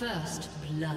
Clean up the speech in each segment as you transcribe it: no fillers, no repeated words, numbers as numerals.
First blood.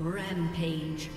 Rampage.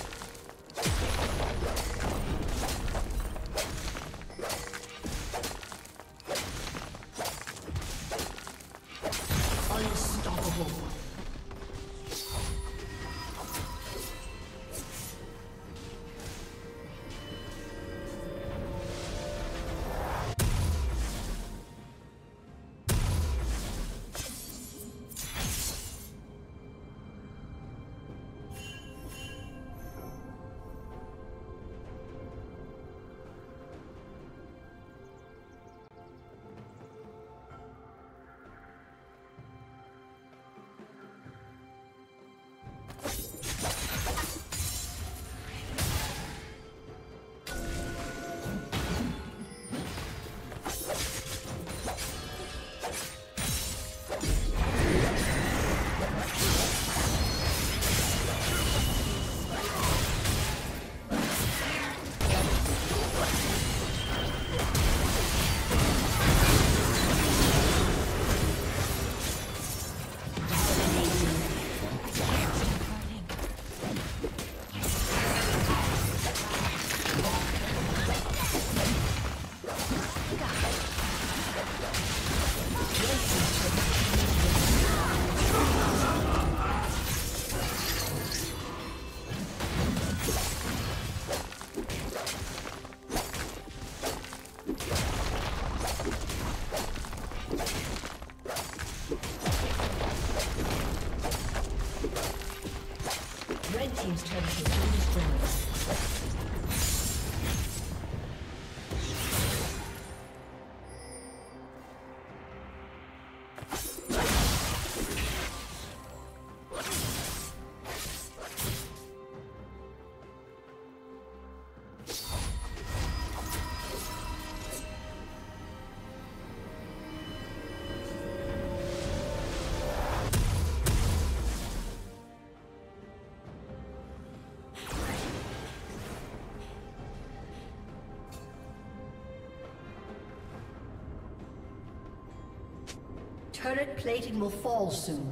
Turret plating will fall soon.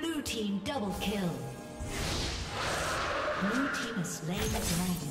Blue team double kill. Blue team has slain the dragon.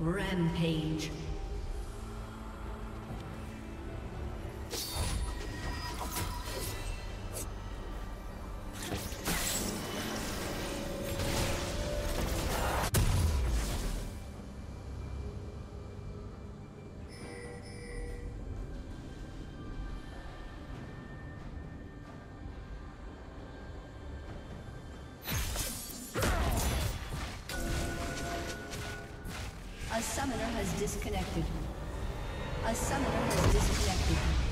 Rampage. A summoner has disconnected.